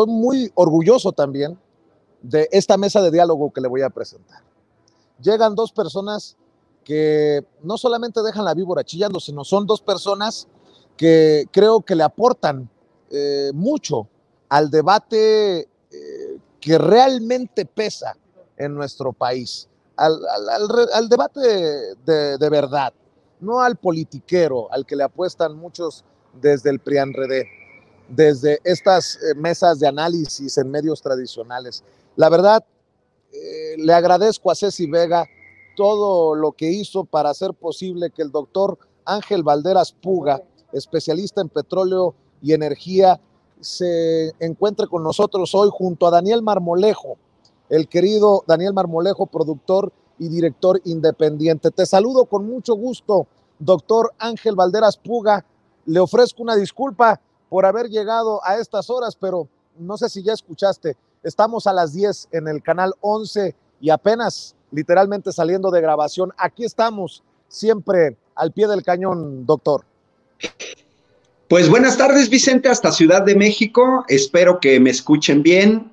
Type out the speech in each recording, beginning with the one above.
estoy muy orgulloso también de esta mesa de diálogo que le voy a presentar. Llegan dos personas que no solamente dejan la víbora chillando, sino son dos personas que creo que le aportan mucho al debate que realmente pesa en nuestro país, al debate de verdad, no al politiquero, al que le apuestan muchos desde el PRIAN-RED, desde estas mesas de análisis en medios tradicionales. La verdad, le agradezco a Ceci Vega todo lo que hizo para hacer posible que el doctor Ángel Valderas Puga, especialista en petróleo y energía, se encuentre con nosotros hoy junto a Daniel Marmolejo, el querido Daniel Marmolejo, productor y director independiente. Te saludo con mucho gusto, doctor Ángel Valderas Puga. Le ofrezco una disculpa por haber llegado a estas horas, pero no sé si ya escuchaste. Estamos a las 10 en el canal 11 y apenas literalmente saliendo de grabación. Aquí estamos siempre al pie del cañón, doctor. Pues buenas tardes, Vicente, hasta Ciudad de México. Espero que me escuchen bien.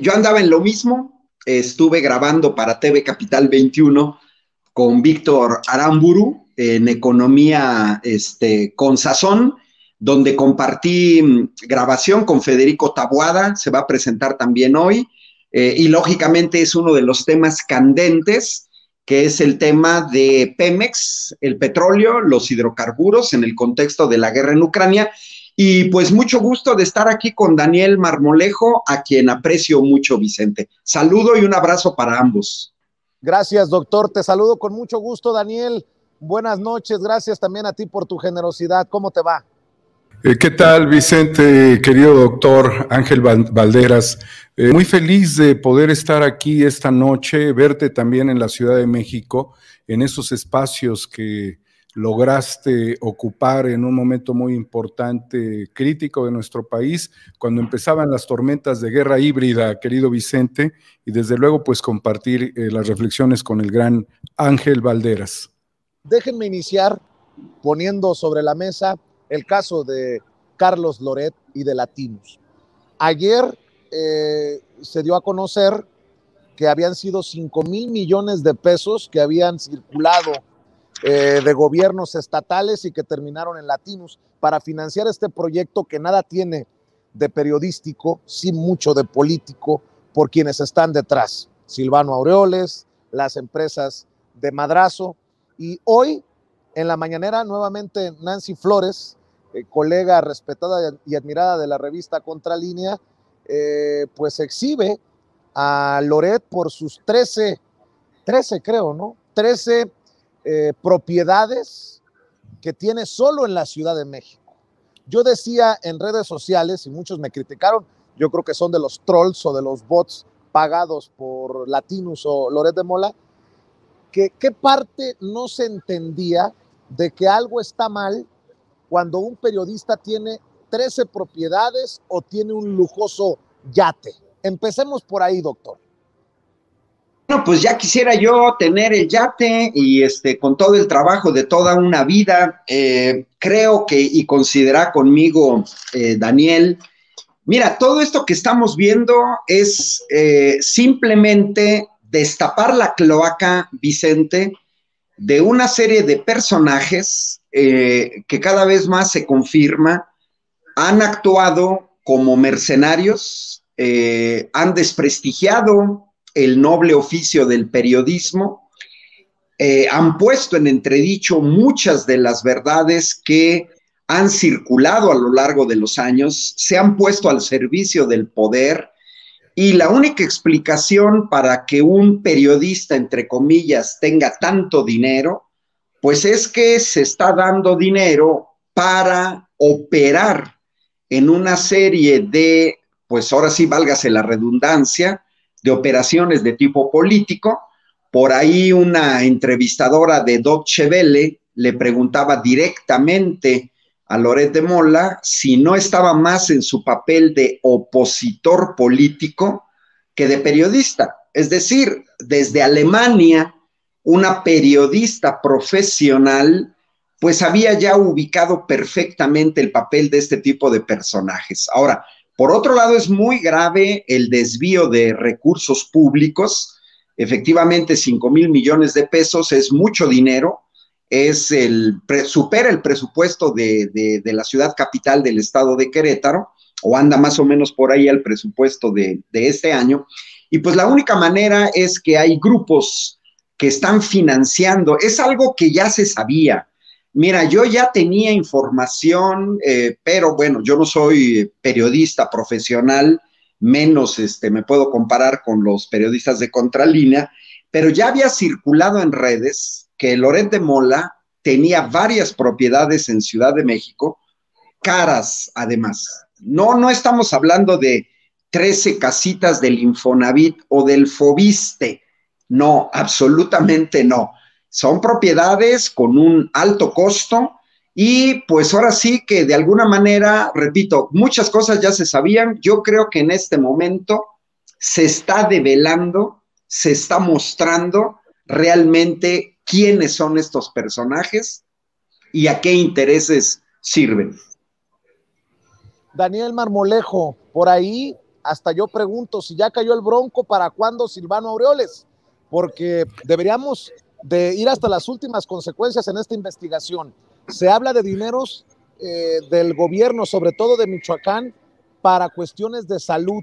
Yo andaba en lo mismo. Estuve grabando para TV Capital 21 con Víctor Aramburu en Economía con Sazón, donde compartí grabación con Federico Taboada. Se va a presentar también hoy. Y lógicamente es uno de los temas candentes, que es el tema de Pemex, el petróleo, los hidrocarburos en el contexto de la guerra en Ucrania. Y pues mucho gusto de estar aquí con Daniel Marmolejo, a quien aprecio mucho, Vicente. Saludo y un abrazo para ambos. Gracias, doctor. Te saludo con mucho gusto, Daniel. Buenas noches. Gracias también a ti por tu generosidad. ¿Cómo te va? ¿Qué tal, Vicente, querido doctor Ángel Valderas? Muy feliz de poder estar aquí esta noche, verte también en la Ciudad de México, en esos espacios que lograste ocupar en un momento muy importante, crítico de nuestro país, cuando empezaban las tormentas de guerra híbrida, querido Vicente, y desde luego pues compartir las reflexiones con el gran Ángel Valderas. Déjenme iniciar poniendo sobre la mesa el caso de Carlos Loret y de Latinus. Ayer se dio a conocer que habían sido 5,000 millones de pesos que habían circulado de gobiernos estatales y que terminaron en Latinus para financiar este proyecto que nada tiene de periodístico, sí mucho de político, por quienes están detrás. Silvano Aureoles, las empresas de Madrazo, y hoy en la mañanera, nuevamente Nancy Flores, colega respetada y admirada de la revista Contralínea, pues exhibe a Loret por sus 13 propiedades que tiene solo en la Ciudad de México. Yo decía en redes sociales, y muchos me criticaron, yo creo que son de los trolls o de los bots pagados por Latinus o Loret de Mola, que qué parte no se entendía de que algo está mal cuando un periodista tiene 13 propiedades o tiene un lujoso yate. Empecemos por ahí, doctor. Bueno, pues ya quisiera yo tener el yate y con todo el trabajo de toda una vida. Creo que, y considera conmigo, Daniel, mira, todo esto que estamos viendo es simplemente destapar la cloaca, Vicente, de una serie de personajes que cada vez más se confirma, han actuado como mercenarios, han desprestigiado el noble oficio del periodismo, han puesto en entredicho muchas de las verdades que han circulado a lo largo de los años, se han puesto al servicio del poder, y la única explicación para que un periodista, entre comillas, tenga tanto dinero, pues es que se está dando dinero para operar en una serie de, pues ahora sí, válgase la redundancia, de operaciones de tipo político. Por ahí una entrevistadora de Doc Chevelle le preguntaba directamente a Loret de Mola si no estaba más en su papel de opositor político que de periodista. Es decir, desde Alemania, una periodista profesional pues había ya ubicado perfectamente el papel de este tipo de personajes. Ahora, Por otro lado, es muy grave el desvío de recursos públicos. Efectivamente, 5,000 millones de pesos es mucho dinero, es supera el presupuesto de la ciudad capital del estado de Querétaro, o anda más o menos por ahí el presupuesto de este año. Y pues la única manera es que hay grupos que están financiando, es algo que ya se sabía. Mira, yo ya tenía información, pero bueno, yo no soy periodista profesional, menos me puedo comparar con los periodistas de Contralínea, pero ya había circulado en redes que Loret de Mola tenía varias propiedades en Ciudad de México, caras además. No estamos hablando de 13 casitas del Infonavit o del Fobiste, no, absolutamente no. Son propiedades con un alto costo y pues ahora sí que de alguna manera, repito, muchas cosas ya se sabían. Yo creo que en este momento se está develando, se está mostrando realmente quiénes son estos personajes y a qué intereses sirven. Daniel Marmolejo, por ahí hasta yo pregunto, si ya cayó el Bronco, ¿para cuándo Silvano Aureoles? Porque deberíamos de ir hasta las últimas consecuencias en esta investigación. Se habla de dineros del gobierno, sobre todo de Michoacán, para cuestiones de salud,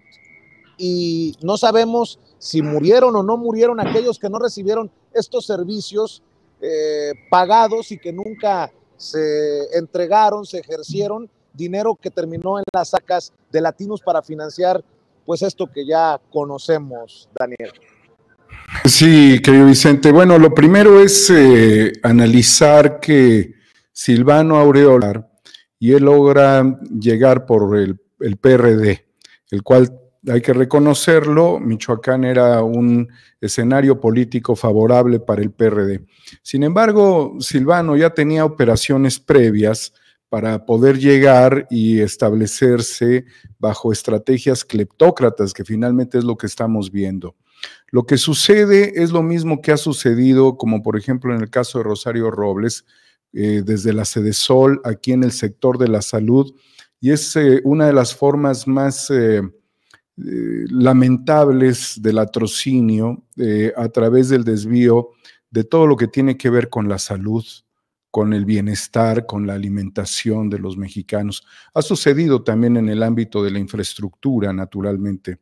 y no sabemos si murieron o no murieron aquellos que no recibieron estos servicios pagados y que nunca se entregaron, se ejercieron, dinero que terminó en las sacas de Latinus para financiar pues esto que ya conocemos, Daniel. Sí, querido Vicente. Bueno, lo primero es analizar que Silvano Aureoles, y él logra llegar por el PRD, el cual hay que reconocerlo, Michoacán era un escenario político favorable para el PRD. Sin embargo, Silvano ya tenía operaciones previas para poder llegar y establecerse bajo estrategias cleptócratas, que finalmente es lo que estamos viendo. Lo que sucede es lo mismo que ha sucedido, como por ejemplo en el caso de Rosario Robles, desde la Sedesol, aquí en el sector de la salud, y es una de las formas más lamentables del latrocinio a través del desvío de todo lo que tiene que ver con la salud, con el bienestar, con la alimentación de los mexicanos. Ha sucedido también en el ámbito de la infraestructura, naturalmente.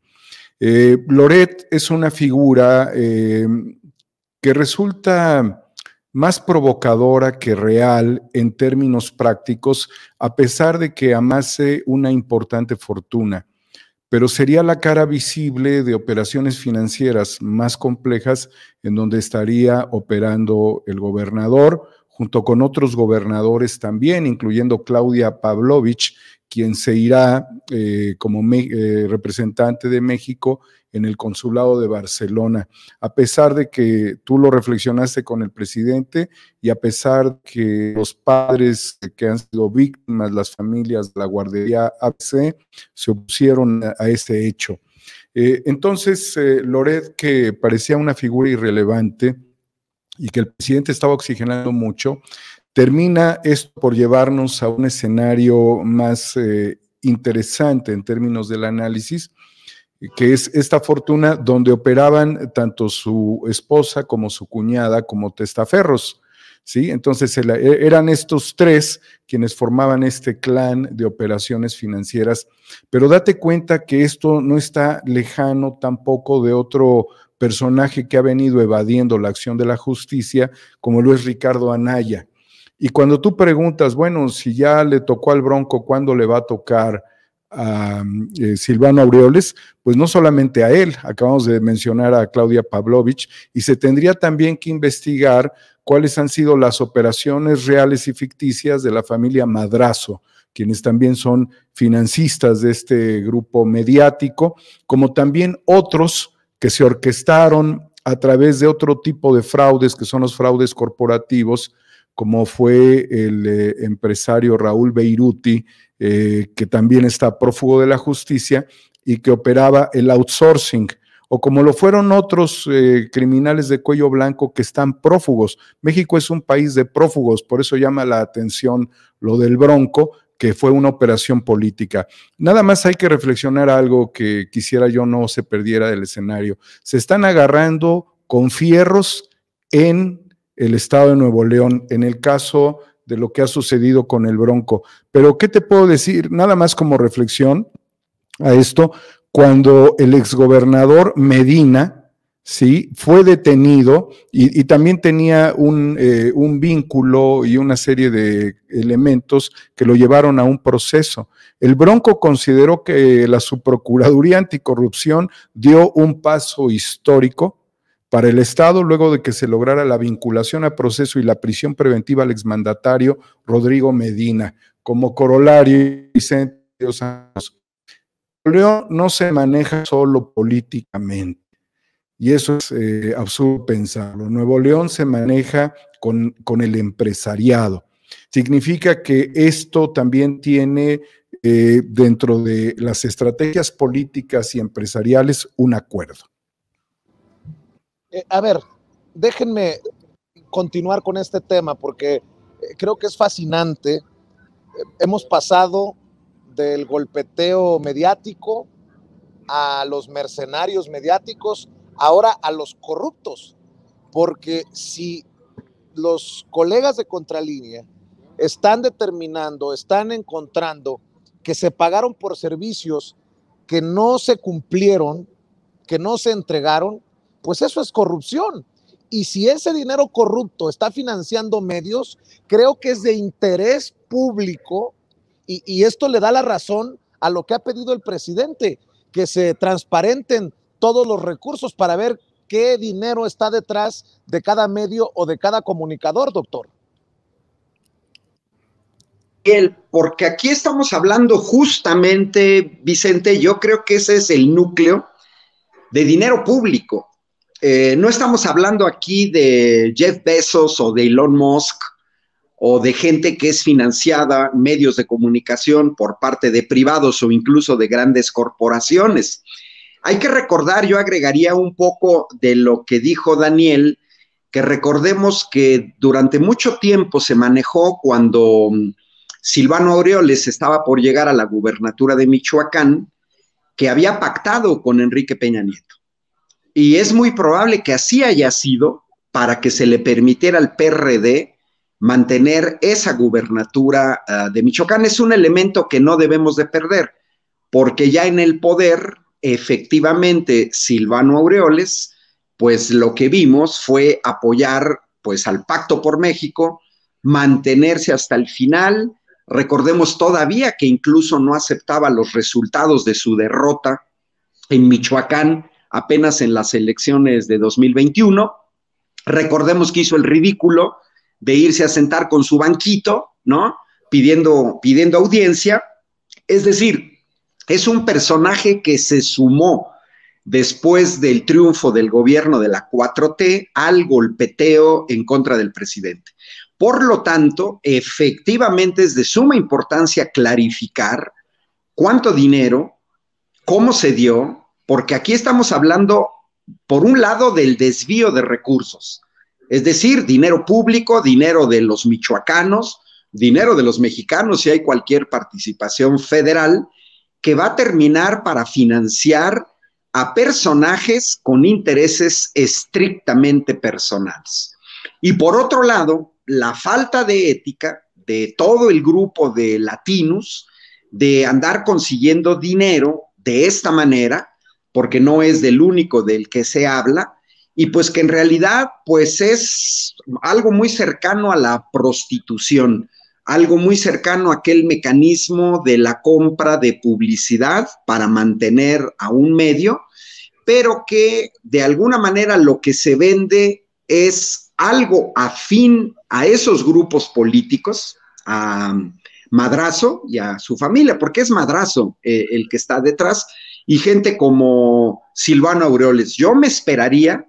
Loret es una figura que resulta más provocadora que real en términos prácticos, a pesar de que amase una importante fortuna, pero sería la cara visible de operaciones financieras más complejas en donde estaría operando el gobernador, junto con otros gobernadores también, incluyendo Claudia Pavlovich, quien se irá como representante de México en el consulado de Barcelona, a pesar de que tú lo reflexionaste con el presidente y a pesar que los padres que han sido víctimas, las familias de la guardería ABC, se opusieron a ese hecho. Entonces, Loret, que parecía una figura irrelevante y que el presidente estaba oxigenando mucho, termina esto por llevarnos a un escenario más interesante en términos del análisis, que es esta fortuna donde operaban tanto su esposa como su cuñada como testaferros, ¿sí? Entonces eran estos tres quienes formaban este clan de operaciones financieras, pero date cuenta que esto no está lejano tampoco de otro personaje que ha venido evadiendo la acción de la justicia, como lo es Ricardo Anaya. Y cuando tú preguntas, bueno, si ya le tocó al Bronco, ¿cuándo le va a tocar a Silvano Aureoles? Pues no solamente a él, acabamos de mencionar a Claudia Pavlovich, y se tendría también que investigar cuáles han sido las operaciones reales y ficticias de la familia Madrazo, quienes también son financistas de este grupo mediático, como también otros que se orquestaron a través de otro tipo de fraudes, que son los fraudes corporativos, como fue el empresario Raúl Beirutti, que también está prófugo de la justicia y que operaba el outsourcing, o como lo fueron otros criminales de cuello blanco que están prófugos. México es un país de prófugos, por eso llama la atención lo del Bronco, que fue una operación política. Nada más hay que reflexionar algo que quisiera yo no se perdiera del escenario. Se están agarrando con fierros en el estado de Nuevo León, en el caso de lo que ha sucedido con el Bronco. Pero ¿qué te puedo decir? Nada más como reflexión a esto, cuando el exgobernador Medina, ¿sí?, fue detenido y también tenía un vínculo y una serie de elementos que lo llevaron a un proceso. El Bronco consideró que la Subprocuraduría Anticorrupción dio un paso histórico para el Estado, luego de que se lograra la vinculación a proceso y la prisión preventiva al exmandatario Rodrigo Medina, como corolario Vicente Santos. León no se maneja solo políticamente, y eso es absurdo pensarlo. Nuevo León se maneja con el empresariado. Significa que esto también tiene dentro de las estrategias políticas y empresariales un acuerdo. A ver, déjenme continuar con este tema porque creo que es fascinante. Hemos pasado del golpeteo mediático a los mercenarios mediáticos, ahora a los corruptos, porque si los colegas de Contralínea están determinando, están encontrando que se pagaron por servicios que no se cumplieron, que no se entregaron, pues eso es corrupción. Y si ese dinero corrupto está financiando medios, creo que es de interés público, y esto le da la razón a lo que ha pedido el presidente, que se transparenten todos los recursos para ver qué dinero está detrás de cada medio o de cada comunicador, doctor. Porque aquí estamos hablando justamente, Vicente, yo creo que ese es el núcleo de dinero público. No estamos hablando aquí de Jeff Bezos o de Elon Musk o de gente que es financiada, medios de comunicación por parte de privados o incluso de grandes corporaciones. Hay que recordar, yo agregaría un poco de lo que dijo Daniel, que recordemos que durante mucho tiempo se manejó cuando Silvano Aureoles estaba por llegar a la gubernatura de Michoacán, que había pactado con Enrique Peña Nieto. Y es muy probable que así haya sido para que se le permitiera al PRD mantener esa gubernatura de Michoacán. Es un elemento que no debemos de perder, porque ya en el poder, efectivamente, Silvano Aureoles, pues lo que vimos fue apoyar pues al Pacto por México, mantenerse hasta el final. Recordemos todavía que incluso no aceptaba los resultados de su derrota en Michoacán, apenas en las elecciones de 2021, recordemos que hizo el ridículo de irse a sentar con su banquito, ¿no?, pidiendo audiencia. Es decir, es un personaje que se sumó después del triunfo del gobierno de la 4T al golpeteo en contra del presidente. Por lo tanto, efectivamente es de suma importancia clarificar cuánto dinero, cómo se dio, porque aquí estamos hablando, por un lado, del desvío de recursos, es decir, dinero público, dinero de los michoacanos, dinero de los mexicanos, si hay cualquier participación federal, que va a terminar para financiar a personajes con intereses estrictamente personales. Y por otro lado, la falta de ética de todo el grupo de Latinus, de andar consiguiendo dinero de esta manera, porque no es del único del que se habla, y pues que en realidad pues es algo muy cercano a la prostitución, algo muy cercano a aquel mecanismo de la compra de publicidad para mantener a un medio, pero que de alguna manera lo que se vende es algo afín a esos grupos políticos, a Madrazo y a su familia, porque es Madrazo el que está detrás, y gente como Silvano Aureoles. Yo me esperaría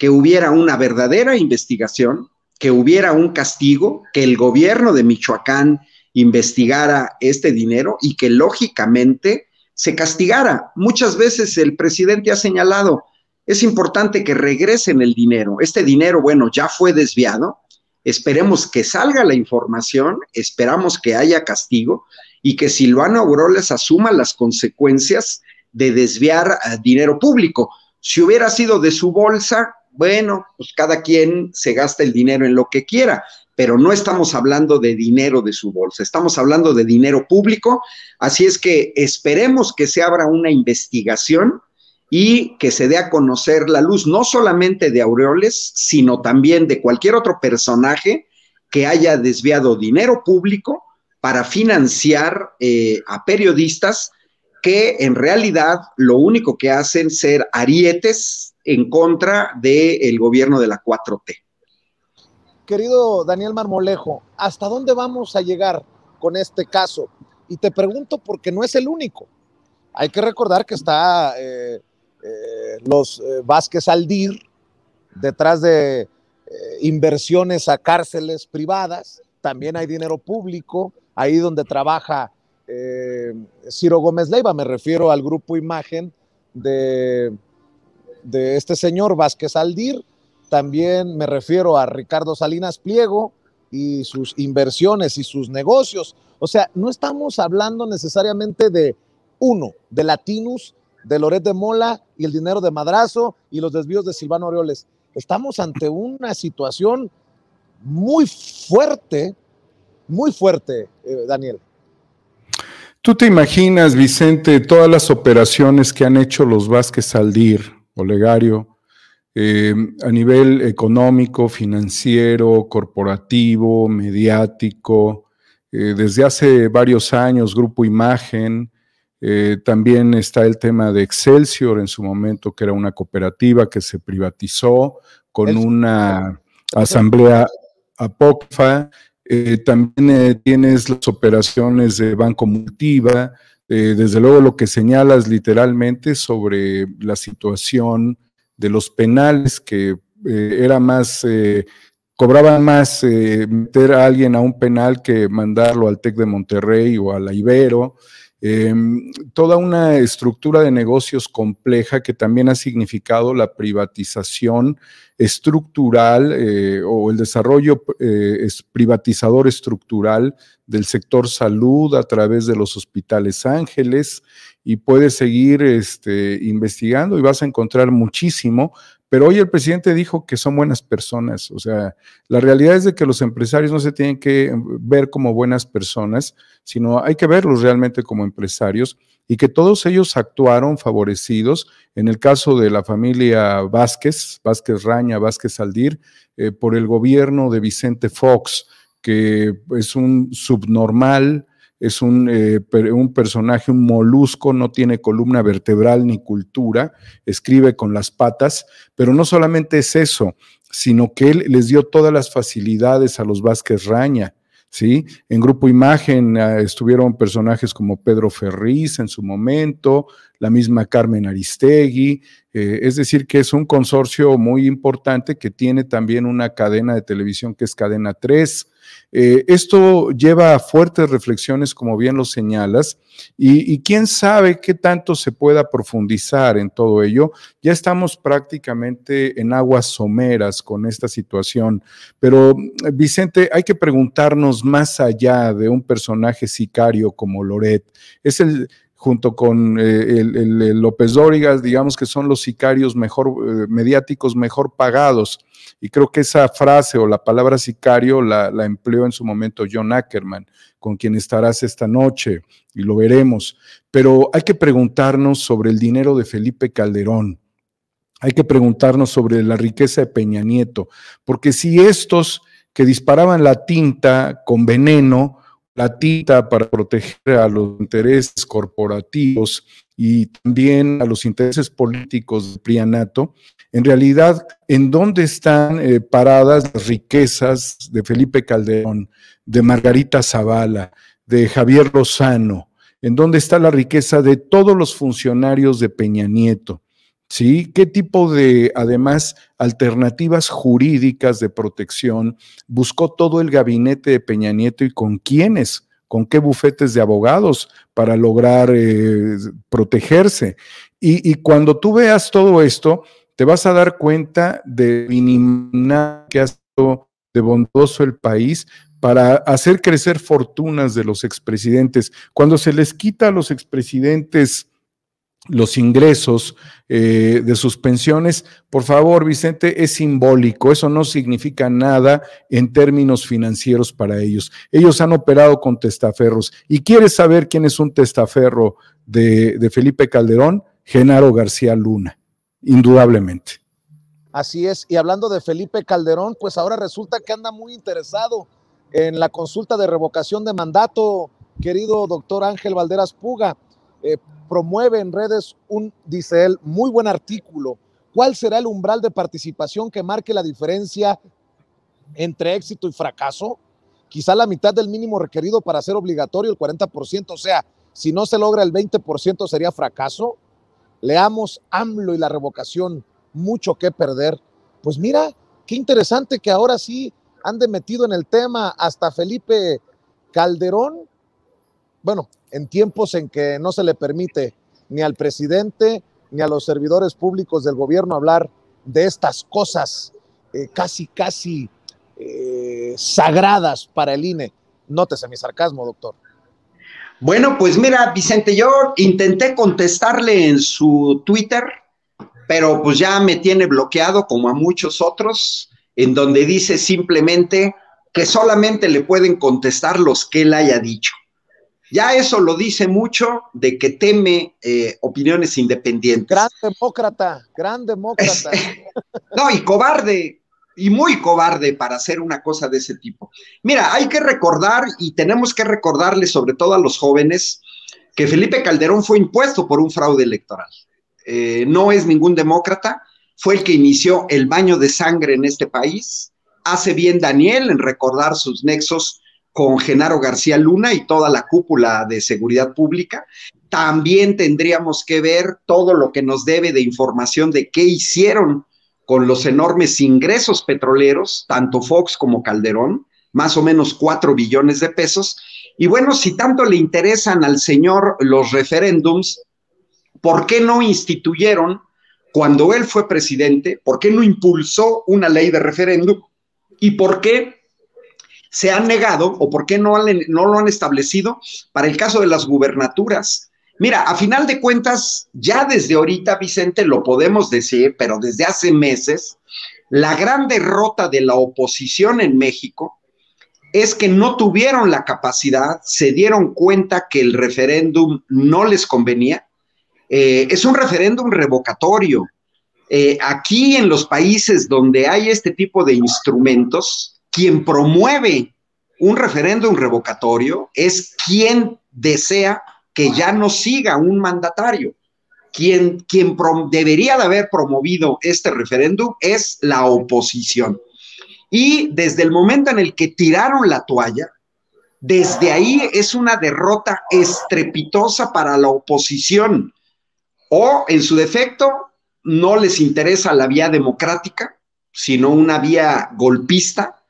que hubiera una verdadera investigación, que hubiera un castigo, que el gobierno de Michoacán investigara este dinero y que lógicamente se castigara. Muchas veces el presidente ha señalado, es importante que regresen el dinero. Este dinero, bueno, ya fue desviado. Esperemos que salga la información, esperamos que haya castigo y que Silvano Aureoles asuma las consecuencias de desviar dinero público. Si hubiera sido de su bolsa, bueno, pues cada quien se gasta el dinero en lo que quiera, pero no estamos hablando de dinero de su bolsa, estamos hablando de dinero público, así es que esperemos que se abra una investigación y que se dé a conocer la luz, no solamente de Aureoles, sino también de cualquier otro personaje que haya desviado dinero público para financiar a periodistas que en realidad lo único que hacen es ser arietes en contra del gobierno de la 4T. Querido Daniel Marmolejo, ¿hasta dónde vamos a llegar con este caso? Y te pregunto porque no es el único. Hay que recordar que está los Vázquez Aldir detrás de inversiones a cárceles privadas, también hay dinero público, ahí donde trabaja Ciro Gómez Leiva, me refiero al Grupo Imagen de este señor Vázquez Aldir, también me refiero a Ricardo Salinas Pliego y sus inversiones y sus negocios. O sea, no estamos hablando necesariamente de uno, de Latinus, de Loret de Mola y el dinero de Madrazo y los desvíos de Silvano Aureoles. Estamos ante una situación muy fuerte, Daniel. ¿Tú te imaginas, Vicente, todas las operaciones que han hecho los Vázquez Aldir, Olegario, a nivel económico, financiero, corporativo, mediático, desde hace varios años, Grupo Imagen? También está el tema de Excelsior en su momento, que era una cooperativa que se privatizó con una asamblea apócrifa. También tienes las operaciones de Banco Multiva. Desde luego lo que señalas literalmente sobre la situación de los penales, que era más... cobraba más meter a alguien a un penal que mandarlo al TEC de Monterrey o a la Ibero. Toda una estructura de negocios compleja que también ha significado la privatización estructural o el desarrollo privatizador estructural del sector salud a través de los hospitales Ángeles, y puedes seguir investigando y vas a encontrar muchísimo. Pero hoy el presidente dijo que son buenas personas. O sea, la realidad es de que los empresarios no se tienen que ver como buenas personas, sino hay que verlos realmente como empresarios, y que todos ellos actuaron favorecidos. En el caso de la familia Vázquez, Vázquez Raña, Vázquez Aldir, por el gobierno de Vicente Fox, que es un subnormal, es un personaje, un molusco, no tiene columna vertebral ni cultura, escribe con las patas, pero no solamente es eso, sino que él les dio todas las facilidades a los Vázquez Raña, ¿sí? En Grupo Imagen estuvieron personajes como Pedro Ferriz en su momento, la misma Carmen Aristegui, es decir que es un consorcio muy importante que tiene también una cadena de televisión que es Cadena 3, esto lleva a fuertes reflexiones, como bien lo señalas, y quién sabe qué tanto se pueda profundizar en todo ello. Ya estamos prácticamente en aguas someras con esta situación, pero Vicente, hay que preguntarnos más allá de un personaje sicario como Loret. Es el... junto con el López Dórigas, digamos que son los sicarios mediáticos mejor pagados, y creo que esa frase o la palabra sicario la empleó en su momento John Ackerman, con quien estarás esta noche, y lo veremos. Pero hay que preguntarnos sobre el dinero de Felipe Calderón, hay que preguntarnos sobre la riqueza de Peña Nieto, porque si estos que disparaban la tinta con veneno, la tinta para proteger a los intereses corporativos y también a los intereses políticos del PRIANato, en realidad, ¿en dónde están paradas las riquezas de Felipe Calderón, de Margarita Zavala, de Javier Lozano? ¿En dónde está la riqueza de todos los funcionarios de Peña Nieto? ¿Sí? ¿Qué tipo de, además, alternativas jurídicas de protección buscó todo el gabinete de Peña Nieto, y con quiénes, con qué bufetes de abogados para lograr protegerse? Y cuando tú veas todo esto, te vas a dar cuenta de lo inimaginable que ha sido de bondoso el país para hacer crecer fortunas de los expresidentes. Cuando se les quita a los expresidentes los ingresos de sus pensiones, por favor, Vicente, es simbólico, eso no significa nada en términos financieros para ellos. Ellos han operado con testaferros. ¿Y quieres saber quién es un testaferro de Felipe Calderón? Genaro García Luna, indudablemente. Así es, y hablando de Felipe Calderón, pues ahora resulta que anda muy interesado en la consulta de revocación de mandato, querido doctor Ángel Valderas Puga. Promueve en redes un, dice él, muy buen artículo. ¿Cuál será el umbral de participación que marque la diferencia entre éxito y fracaso? Quizá la mitad del mínimo requerido para ser obligatorio, el 40%, o sea, si no se logra el 20% sería fracaso. Leamos AMLO y la revocación, mucho que perder. Pues mira, qué interesante que ahora sí ande metido en el tema hasta Felipe Calderón. Bueno, en tiempos en que no se le permite ni al presidente ni a los servidores públicos del gobierno hablar de estas cosas casi sagradas para el INE. Nótese mi sarcasmo, doctor. Bueno, pues mira, Vicente, yo intenté contestarle en su Twitter, pero pues ya me tiene bloqueado como a muchos otros, en donde dice simplemente que solamente le pueden contestar los que él haya dicho. Ya eso lo dice mucho de que teme opiniones independientes. Gran demócrata, gran demócrata. No, y cobarde, y muy cobarde para hacer una cosa de ese tipo. Mira, hay que recordar, y tenemos que recordarle sobre todo a los jóvenes, que Felipe Calderón fue impuesto por un fraude electoral. No es ningún demócrata, fue el que inició el baño de sangre en este país. Hace bien Daniel en recordar sus nexos con Genaro García Luna y toda la cúpula de seguridad pública. También tendríamos que ver todo lo que nos debe de información de qué hicieron con los enormes ingresos petroleros, tanto Fox como Calderón, más o menos 4 billones de pesos. Y bueno, si tanto le interesan al señor los referéndums, ¿por qué no instituyeron, cuando él fue presidente, por qué no impulsó una ley de referéndum? ¿Y por qué se han negado o por qué no lo han establecido para el caso de las gubernaturas? Mira, a final de cuentas, ya desde ahorita, Vicente, lo podemos decir, pero desde hace meses, la gran derrota de la oposición en México es que no tuvieron la capacidad, se dieron cuenta que el referéndum no les convenía. Es un referéndum revocatorio. Aquí en los países donde hay este tipo de instrumentos, quien promueve un referéndum revocatorio es quien desea que ya no siga un mandatario. Quien debería de haber promovido este referéndum es la oposición. Y desde el momento en el que tiraron la toalla, desde ahí es una derrota estrepitosa para la oposición. O, en su defecto, no les interesa la vía democrática, sino una vía golpista.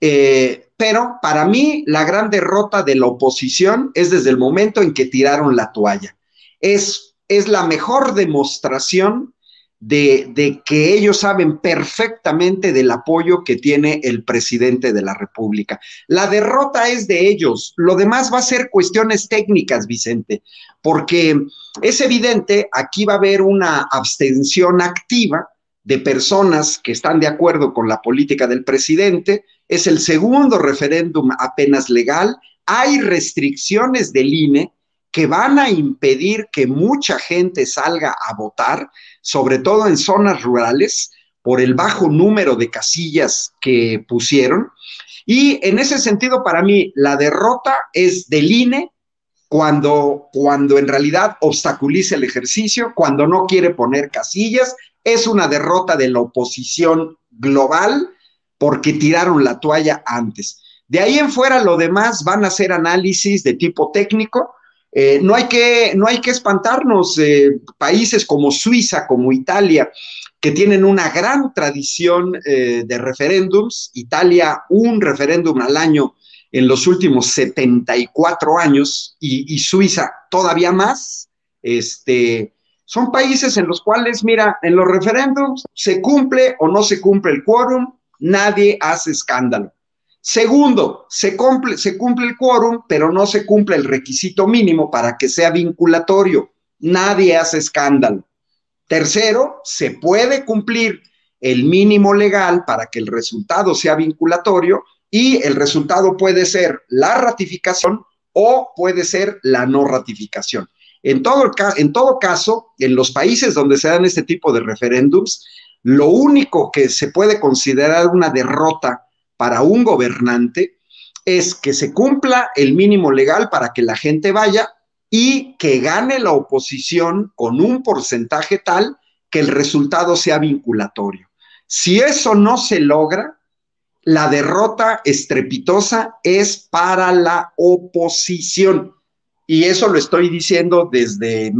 Pero para mí la gran derrota de la oposición es desde el momento en que tiraron la toalla. Es la mejor demostración de que ellos saben perfectamente del apoyo que tiene el presidente de la República. La derrota es de ellos, lo demás va a ser cuestiones técnicas, Vicente, porque es evidente, aquí va a haber una abstención activa de personas que están de acuerdo con la política del presidente. Es el segundo referéndum apenas legal. Hay restricciones del INE que van a impedir que mucha gente salga a votar, sobre todo en zonas rurales, por el bajo número de casillas que pusieron. Y en ese sentido, para mí, la derrota es del INE cuando en realidad obstaculiza el ejercicio, cuando no quiere poner casillas. Es una derrota de la oposición global, porque tiraron la toalla antes. De ahí en fuera lo demás van a hacer análisis de tipo técnico. No hay que espantarnos. Países como Suiza, como Italia, que tienen una gran tradición de referéndums. Italia, un referéndum al año en los últimos 74 años y Suiza todavía más. Son países en los cuales, mira, en los referéndums se cumple o no se cumple el quórum. Nadie hace escándalo. Segundo, se cumple el quórum, pero no se cumple el requisito mínimo para que sea vinculatorio. Nadie hace escándalo. Tercero, se puede cumplir el mínimo legal para que el resultado sea vinculatorio y el resultado puede ser la ratificación o puede ser la no ratificación. En todo caso, en los países donde se dan este tipo de referéndums, lo único que se puede considerar una derrota para un gobernante es que se cumpla el mínimo legal para que la gente vaya y que gane la oposición con un porcentaje tal que el resultado sea vinculatorio. Si eso no se logra, la derrota estrepitosa es para la oposición. Y eso lo estoy diciendo desde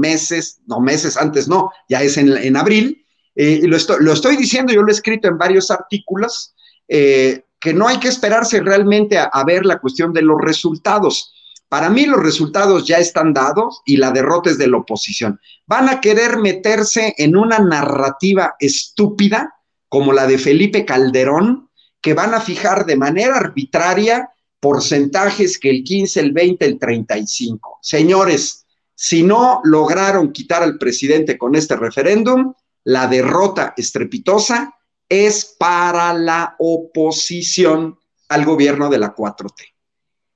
ya es en abril. Lo estoy diciendo, yo lo he escrito en varios artículos, que no hay que esperarse realmente a ver la cuestión de los resultados. Para mí los resultados ya están dados y la derrota es de la oposición. Van a querer meterse en una narrativa estúpida como la de Felipe Calderón, que van a fijar de manera arbitraria porcentajes que el 15, el 20, el 35. Señores, si no lograron quitar al presidente con este referéndum, la derrota estrepitosa es para la oposición al gobierno de la 4T.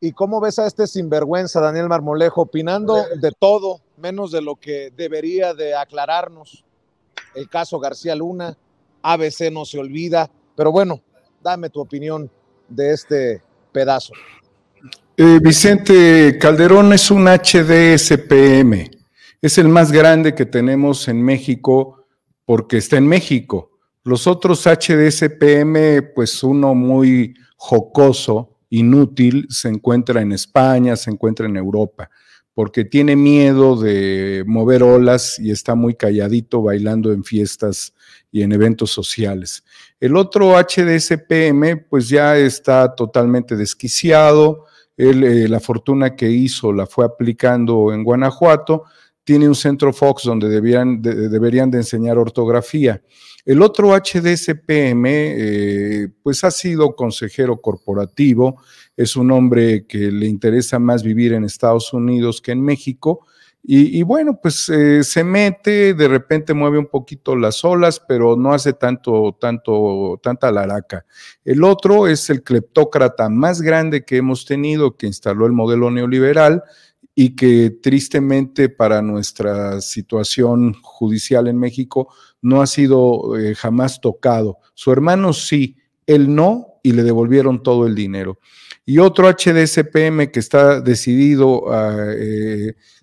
¿Y cómo ves a este sinvergüenza, Daniel Marmolejo, opinando de todo, menos de lo que debería de aclararnos? El caso García Luna, ABC no se olvida, pero bueno, dame tu opinión de este pedazo. Vicente, Calderón es un HDSPM, es el más grande que tenemos en México porque está en México. Los otros HDSPM, pues uno muy jocoso, inútil, se encuentra en España, se encuentra en Europa, porque tiene miedo de mover olas y está muy calladito bailando en fiestas y en eventos sociales. El otro HDSPM pues ya está totalmente desquiciado, la fortuna que hizo la fue aplicando en Guanajuato, tiene un centro Fox donde deberían de enseñar ortografía. El otro HDSPM, pues ha sido consejero corporativo, es un hombre que le interesa más vivir en Estados Unidos que en México, y bueno, pues se mete, de repente mueve un poquito las olas, pero no hace tanta alaraca. El otro es el cleptócrata más grande que hemos tenido, que instaló el modelo neoliberal, y que tristemente para nuestra situación judicial en México no ha sido jamás tocado. Su hermano sí, él no, y le devolvieron todo el dinero. Y otro HDSPM que está decidido a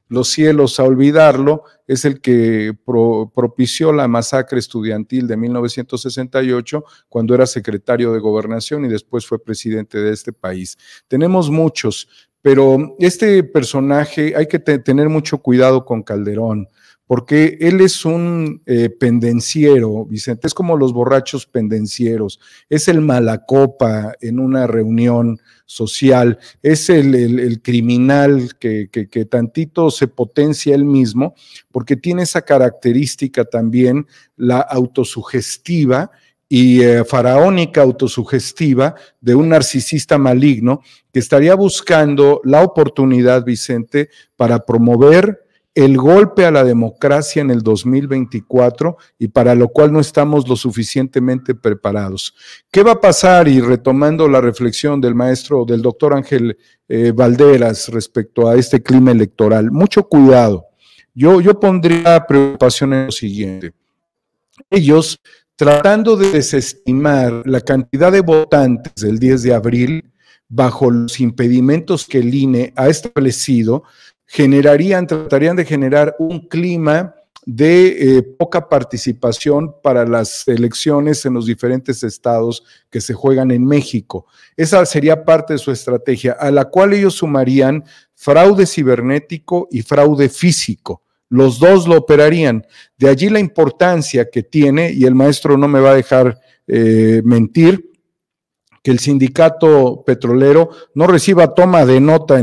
los cielos a olvidarlo es el que propició la masacre estudiantil de 1968 cuando era secretario de Gobernación y después fue presidente de este país. Tenemos muchos. Pero este personaje, hay que tener mucho cuidado con Calderón, porque él es un pendenciero, Vicente, es como los borrachos pendencieros, es el malacopa en una reunión social, es el criminal que tantito se potencia él mismo, porque tiene esa característica también, la autosugestiva, y faraónica autosugestiva de un narcisista maligno que estaría buscando la oportunidad, Vicente, para promover el golpe a la democracia en el 2024 y para lo cual no estamos lo suficientemente preparados. ¿Qué va a pasar? Y retomando la reflexión del maestro, del doctor Ángel Valderas respecto a este clima electoral, mucho cuidado. Yo pondría preocupación en lo siguiente. Ellos, tratando de desestimar la cantidad de votantes del 10 de abril bajo los impedimentos que el INE ha establecido, tratarían de generar un clima de poca participación para las elecciones en los diferentes estados que se juegan en México. Esa sería parte de su estrategia, a la cual ellos sumarían fraude cibernético y fraude físico. Los dos lo operarían. De allí la importancia que tiene, y el maestro no me va a dejar mentir, que el sindicato petrolero no reciba toma de nota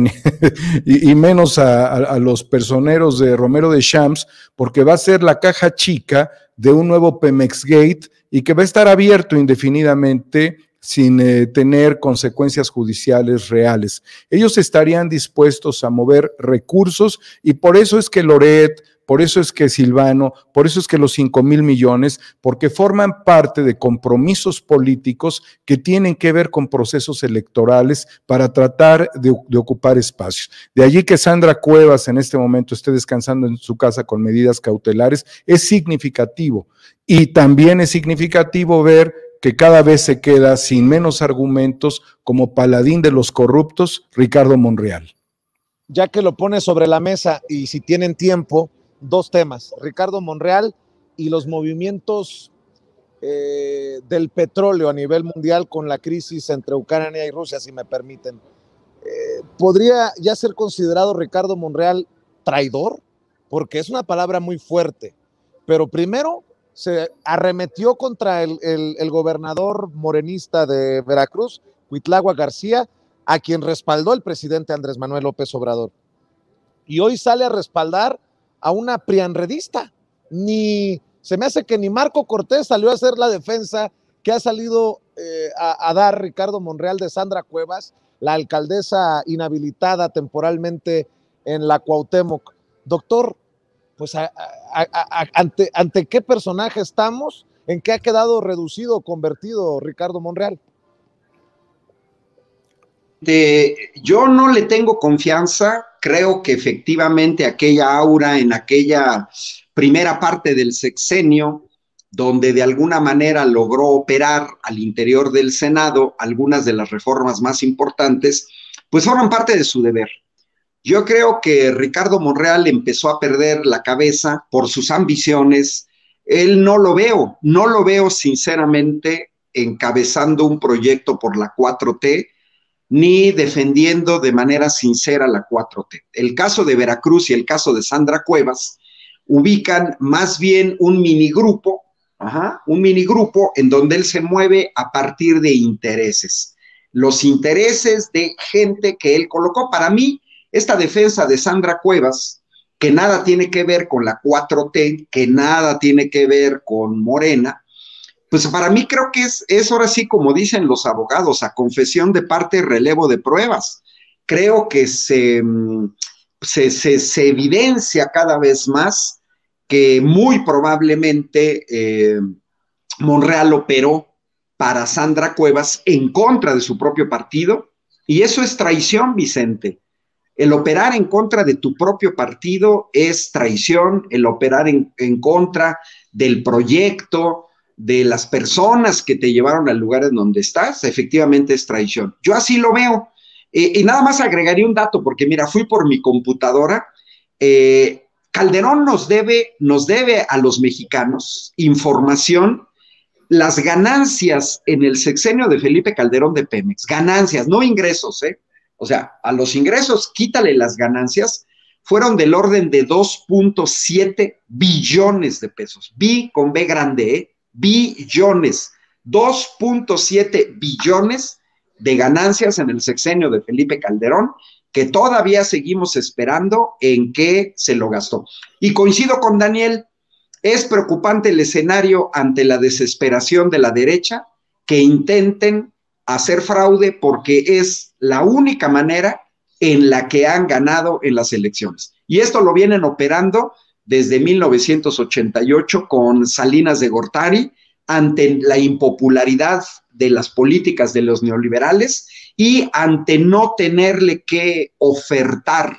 y menos a los personeros de Romero de Champs, porque va a ser la caja chica de un nuevo Pemex Gate y que va a estar abierto indefinidamente sin tener consecuencias judiciales reales. Ellos estarían dispuestos a mover recursos y por eso es que Loret, por eso es que Silvano, por eso es que los 5,000 millones, porque forman parte de compromisos políticos que tienen que ver con procesos electorales para tratar de ocupar espacios. De allí que Sandra Cuevas en este momento esté descansando en su casa con medidas cautelares, es significativo. Y también es significativo ver que cada vez se queda sin menos argumentos como paladín de los corruptos, Ricardo Monreal. Ya que lo pone sobre la mesa y si tienen tiempo, dos temas, Ricardo Monreal y los movimientos del petróleo a nivel mundial con la crisis entre Ucrania y Rusia, si me permiten. ¿Podría ya ser considerado Ricardo Monreal traidor? Porque es una palabra muy fuerte, pero primero se arremetió contra el gobernador morenista de Veracruz, Cuitlagua García, a quien respaldó el presidente Andrés Manuel López Obrador. Y hoy sale a respaldar a una prianredista. Ni se me hace que ni Marco Cortés salió a hacer la defensa que ha salido a dar Ricardo Monreal de Sandra Cuevas, la alcaldesa inhabilitada temporalmente en la Cuauhtémoc. Doctor, pues ¿ante qué personaje estamos? ¿En qué ha quedado reducido o convertido Ricardo Monreal? Yo no le tengo confianza. Creo que efectivamente aquella aura en aquella primera parte del sexenio, donde de alguna manera logró operar al interior del Senado algunas de las reformas más importantes, pues forman parte de su deber. Yo creo que Ricardo Monreal empezó a perder la cabeza por sus ambiciones. Él no lo veo sinceramente encabezando un proyecto por la 4T, ni defendiendo de manera sincera la 4T. El caso de Veracruz y el caso de Sandra Cuevas ubican más bien un minigrupo en donde él se mueve a partir de intereses, los intereses de gente que él colocó. Para mí, esta defensa de Sandra Cuevas, que nada tiene que ver con la 4T, que nada tiene que ver con Morena, pues para mí creo que es ahora sí, como dicen los abogados, a confesión de parte, relevo de pruebas. Creo que se evidencia cada vez más que muy probablemente Monreal operó para Sandra Cuevas en contra de su propio partido, y eso es traición, Vicente. El operar en contra de tu propio partido es traición, el operar en contra del proyecto, de las personas que te llevaron al lugar en donde estás, efectivamente es traición. Yo así lo veo. Y nada más agregaría un dato, porque mira, fui por mi computadora. Calderón nos debe a los mexicanos información, las ganancias en el sexenio de Felipe Calderón de Pemex, ganancias, no ingresos, o sea, a los ingresos quítale las ganancias, fueron del orden de 2.7 billones de pesos, B con B grande, billones, 2.7 billones de ganancias en el sexenio de Felipe Calderón, que todavía seguimos esperando en qué se lo gastó. Y coincido con Daniel, es preocupante el escenario ante la desesperación de la derecha que intenten hacer fraude, porque es la única manera en la que han ganado en las elecciones. Y esto lo vienen operando desde 1988 con Salinas de Gortari, ante la impopularidad de las políticas de los neoliberales y ante no tenerle que ofertar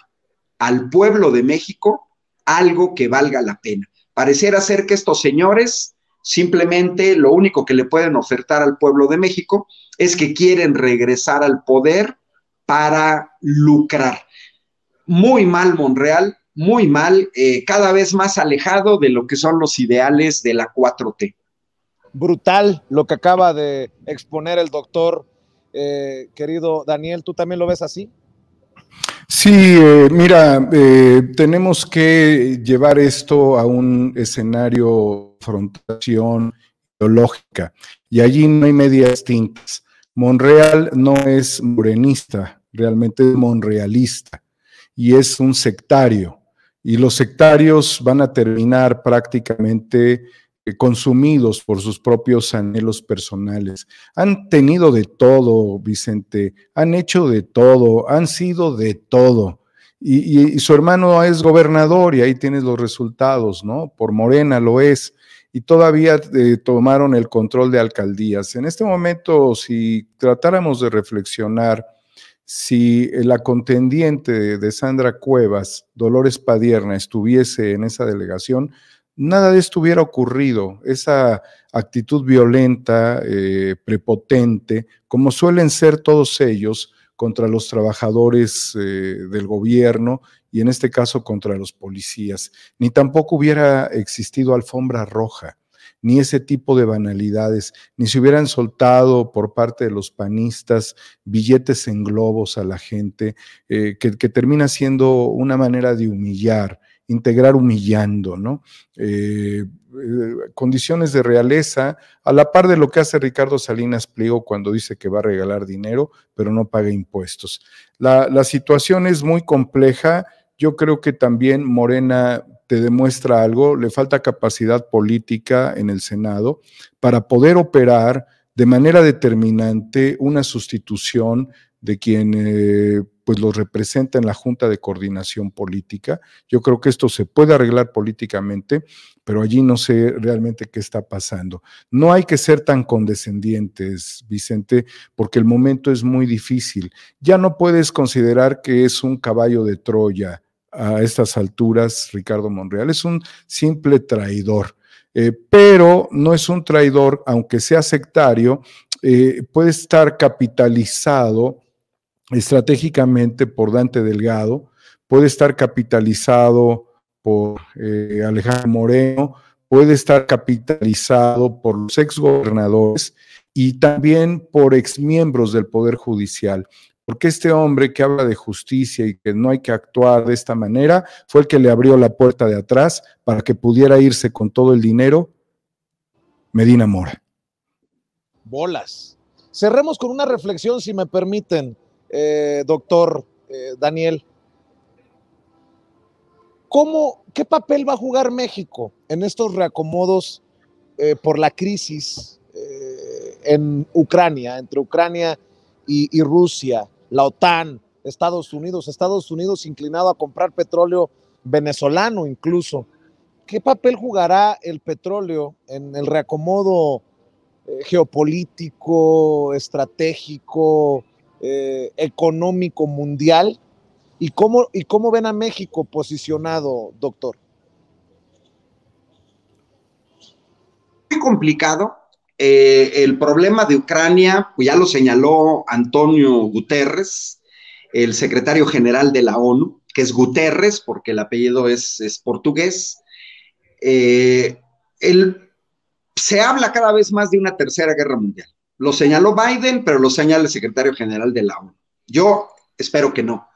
al pueblo de México algo que valga la pena. Pareciera ser que estos señores simplemente lo único que le pueden ofertar al pueblo de México es que quieren regresar al poder para lucrar. Muy mal, Monreal. Muy mal, cada vez más alejado de lo que son los ideales de la 4T. Brutal lo que acaba de exponer el doctor, querido Daniel, ¿tú también lo ves así? Sí, mira, tenemos que llevar esto a un escenario de confrontación ideológica, y allí no hay medias tintas. Monreal no es morenista, realmente es monrealista, y es un sectario. Y los sectarios van a terminar prácticamente consumidos por sus propios anhelos personales. Han tenido de todo, Vicente, han hecho de todo, han sido de todo. Y su hermano es gobernador y ahí tienes los resultados, ¿no? Por Morena lo es. Y todavía tomaron el control de alcaldías. En este momento, si tratáramos de reflexionar, si la contendiente de Sandra Cuevas, Dolores Padierna, estuviese en esa delegación, nada de esto hubiera ocurrido. Esa actitud violenta, prepotente, como suelen ser todos ellos, contra los trabajadores del gobierno y en este caso contra los policías. Ni tampoco hubiera existido alfombra roja, ni ese tipo de banalidades, ni se hubieran soltado por parte de los panistas billetes en globos a la gente, que termina siendo una manera de humillar, integrar humillando, ¿no? Condiciones de realeza, a la par de lo que hace Ricardo Salinas Pliego cuando dice que va a regalar dinero, pero no paga impuestos. La situación es muy compleja. Yo creo que también Morena te demuestra algo, le falta capacidad política en el Senado para poder operar de manera determinante una sustitución de quien pues los representa en la Junta de Coordinación Política. Yo creo que esto se puede arreglar políticamente, pero allí no sé realmente qué está pasando. No hay que ser tan condescendientes, Vicente, porque el momento es muy difícil. Ya no puedes considerar que es un caballo de Troya a estas alturas, Ricardo Monreal. Es un simple traidor, pero no es un traidor, aunque sea sectario, puede estar capitalizado estratégicamente por Dante Delgado, puede estar capitalizado por Alejandro Moreno, puede estar capitalizado por los exgobernadores y también por exmiembros del Poder Judicial, porque este hombre que habla de justicia y que no hay que actuar de esta manera fue el que le abrió la puerta de atrás para que pudiera irse con todo el dinero Medina Mora. Bolas. Cerremos con una reflexión, si me permiten, doctor Daniel. ¿Qué papel va a jugar México en estos reacomodos por la crisis en Ucrania, entre Ucrania y Rusia, la OTAN, Estados Unidos inclinado a comprar petróleo venezolano incluso? ¿Qué papel jugará el petróleo en el reacomodo geopolítico, estratégico, económico, mundial? ¿Y cómo ven a México posicionado, doctor? Muy complicado. El problema de Ucrania, pues ya lo señaló Antonio Guterres, el secretario general de la ONU, que es Guterres, porque el apellido es portugués. Se habla cada vez más de una tercera guerra mundial. Lo señaló Biden, pero lo señala el secretario general de la ONU. Yo espero que no,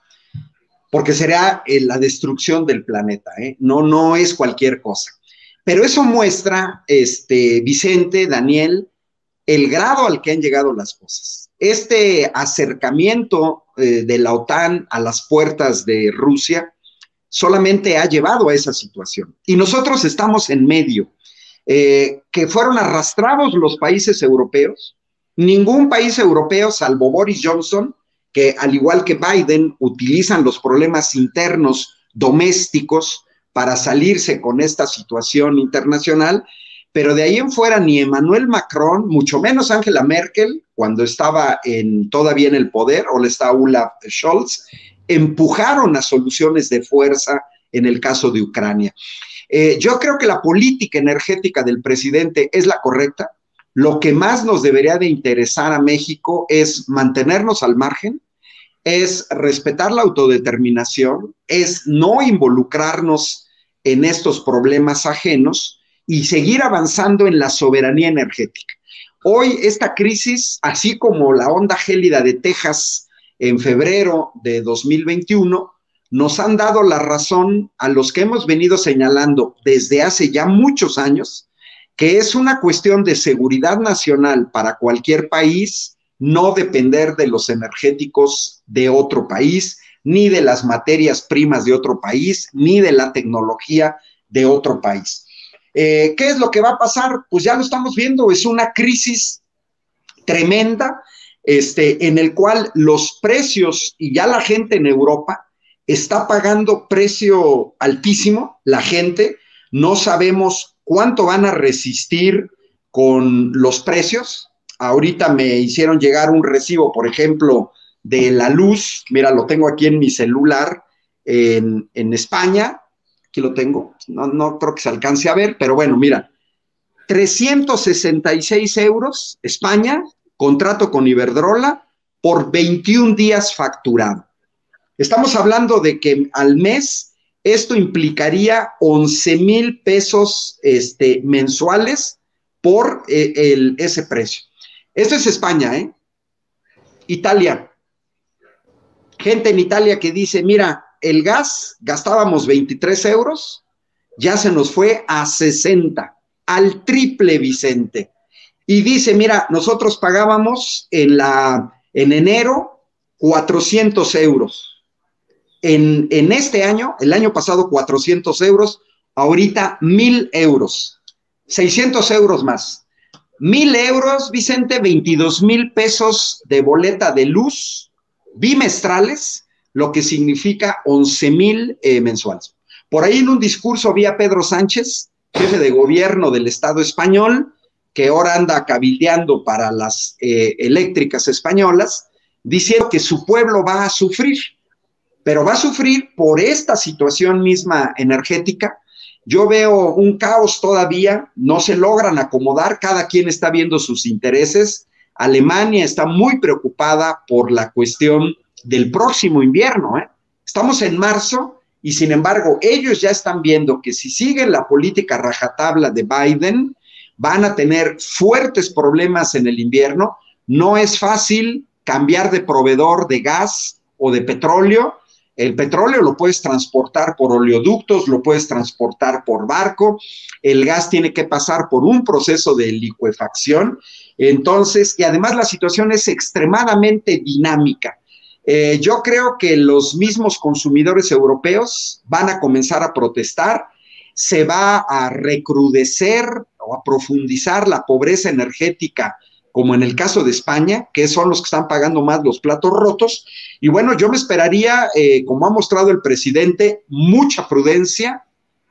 porque será la destrucción del planeta, ¿eh? No es cualquier cosa. Pero eso muestra, Vicente, Daniel, el grado al que han llegado las cosas. Este acercamiento de la OTAN a las puertas de Rusia solamente ha llevado a esa situación. Y nosotros estamos en medio. Que fueron arrastrados los países europeos. Ningún país europeo, salvo Boris Johnson, que al igual que Biden utilizan los problemas internos domésticos para salirse con esta situación internacional, pero de ahí en fuera ni Emmanuel Macron, mucho menos Angela Merkel, cuando estaba todavía en el poder, o está Olaf Scholz, empujaron a soluciones de fuerza en el caso de Ucrania. Yo creo que la política energética del presidente es la correcta. Lo que más nos debería de interesar a México es mantenernos al margen, es respetar la autodeterminación, es no involucrarnos en estos problemas ajenos y seguir avanzando en la soberanía energética. Hoy esta crisis, así como la onda gélida de Texas en febrero de 2021, nos han dado la razón a los que hemos venido señalando desde hace ya muchos años, que es una cuestión de seguridad nacional para cualquier país, no depender de los energéticos de otro país, ni de las materias primas de otro país, ni de la tecnología de otro país. ¿Qué es lo que va a pasar? Pues ya lo estamos viendo, es una crisis tremenda, en el cual los precios, y ya la gente en Europa está pagando precio altísimo, la gente, no sabemos cuánto van a resistir con los precios. Ahorita me hicieron llegar un recibo, por ejemplo, de la luz, mira, lo tengo aquí en mi celular, en España, aquí lo tengo, no creo que se alcance a ver, pero bueno, mira, 366 euros, España, contrato con Iberdrola, por 21 días facturado. Estamos hablando de que al mes esto implicaría 11,000 pesos mensuales por ese precio. Esto es España, ¿eh? Italia. Gente en Italia que dice, mira, el gas, gastábamos 23 euros, ya se nos fue a 60, al triple, Vicente. Y dice, mira, nosotros pagábamos en enero 400 euros. En este año, el año pasado 400 euros, ahorita 1,000 euros, 600 euros más. 1,000 euros, Vicente, 22,000 pesos de boleta de luz bimestrales, lo que significa 11,000 mensuales. Por ahí en un discurso vi a Pedro Sánchez, jefe de gobierno del Estado español, que ahora anda cabildeando para las eléctricas españolas, diciendo que su pueblo va a sufrir. Pero va a sufrir por esta situación misma energética. Yo veo un caos todavía, no se logran acomodar, cada quien está viendo sus intereses. Alemania está muy preocupada por la cuestión del próximo invierno, ¿eh? Estamos en marzo y sin embargo ellos ya están viendo que si siguen la política rajatabla de Biden van a tener fuertes problemas en el invierno. No es fácil cambiar de proveedor de gas o de petróleo. El petróleo lo puedes transportar por oleoductos, lo puedes transportar por barco, el gas tiene que pasar por un proceso de licuefacción, entonces, y además la situación es extremadamente dinámica. Yo creo que los mismos consumidores europeos van a comenzar a protestar, se va a recrudecer o a profundizar la pobreza energética, como en el caso de España, que son los que están pagando más los platos rotos. Y bueno, yo me esperaría, como ha mostrado el presidente, mucha prudencia